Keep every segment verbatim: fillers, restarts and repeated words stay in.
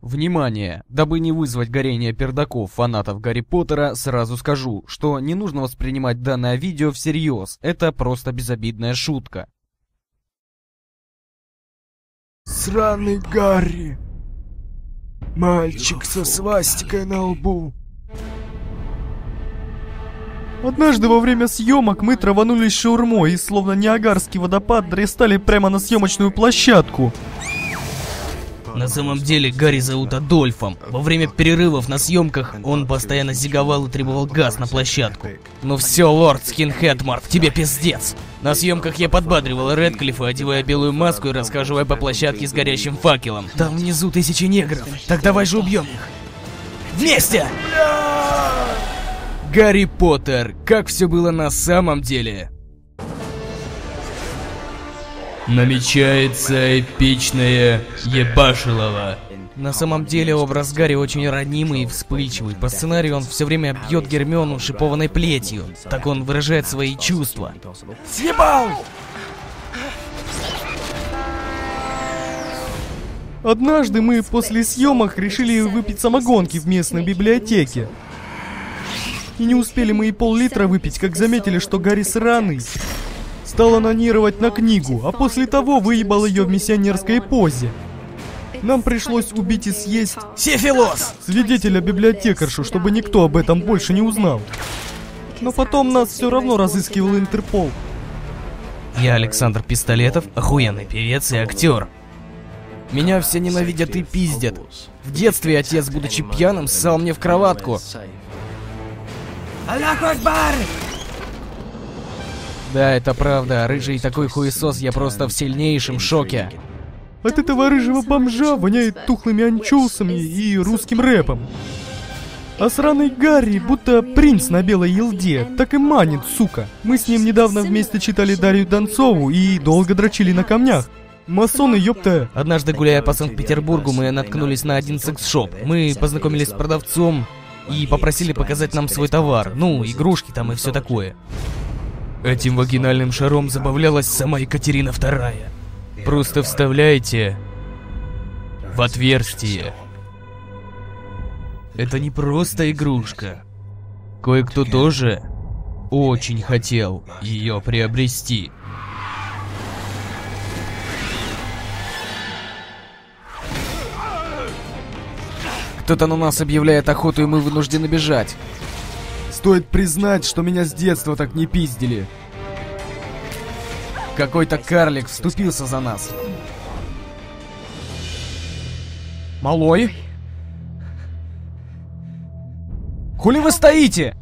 Внимание! Дабы не вызвать горение пердаков фанатов Гарри Поттера, сразу скажу, что не нужно воспринимать данное видео всерьез, это просто безобидная шутка. Сраный Гарри! Мальчик со свастикой на лбу! Однажды во время съемок мы траванулись шаурмой и словно Ниагарский водопад дристали прямо на съемочную площадку. На самом деле Гарри зовут Адольфом. Во время перерывов на съемках он постоянно зиговал и требовал газ на площадку. Ну все, лорд Скинхедмарк, тебе пиздец. На съемках я подбадривал Рэдклиффа, одевая белую маску и расхаживая по площадке с горящим факелом. Там внизу тысячи негров, так давай же убьем их. Вместе! Гарри Поттер. Как все было на самом деле? Намечается эпичное ебашилово. На самом деле образ Гарри очень ранимый и вспыльчивый. По сценарию он все время бьет Гермиону шипованной плетью. Так он выражает свои чувства. Съебал! Однажды мы после съемок решили выпить самогонки в местной библиотеке. И не успели мы и пол-литра выпить, как заметили, что Гарри сраный. Стал анонировать на книгу, а после того выебал ее в миссионерской позе. Нам пришлось убить и съесть... Сифилос! Свидетеля-библиотекаршу, чтобы никто об этом больше не узнал. Но потом нас все равно разыскивал Интерпол. Я Александр Пистолетов, охуенный певец и актер. Меня все ненавидят и пиздят. В детстве отец, будучи пьяным, ссал мне в кроватку. Аллаху Акбар! Да, это правда, рыжий такой хуесос, я просто в сильнейшем шоке. От этого рыжего бомжа воняет тухлыми анчоусами и русским рэпом. А сраный Гарри, будто принц на белой елде, так и манит, сука. Мы с ним недавно вместе читали Дарью Донцову и долго дрочили на камнях. Масоны, ёпта. Однажды, гуляя по Санкт-Петербургу, мы наткнулись на один секс-шоп. Мы познакомились с продавцом и попросили показать нам свой товар, ну, игрушки там и все такое. Этим вагинальным шаром забавлялась сама Екатерина вторая. Просто вставляете в отверстие. Это не просто игрушка. Кое-кто тоже очень хотел ее приобрести. Кто-то на нас объявляет охоту, и мы вынуждены бежать. Стоит признать, что меня с детства так не пиздили. Какой-то карлик вступился за нас. Малой? Хули вы стоите?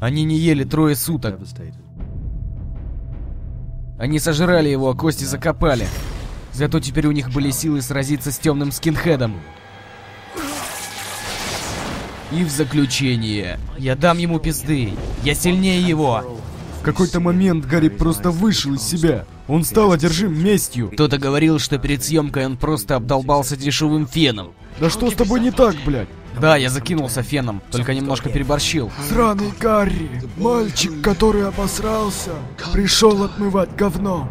Они не ели трое суток. Они сожрали его, а кости закопали. Зато теперь у них были силы сразиться с темным скинхедом. И в заключение. Я дам ему пизды. Я сильнее его. В какой-то момент Гарри просто вышел из себя. Он стал одержим местью. Кто-то говорил, что перед съемкой он просто обдолбался дешевым феном. Да что с тобой не так, блядь? Да, я закинулся феном, только немножко переборщил. Сраный Гарри, мальчик, который обосрался, пришел отмывать говно.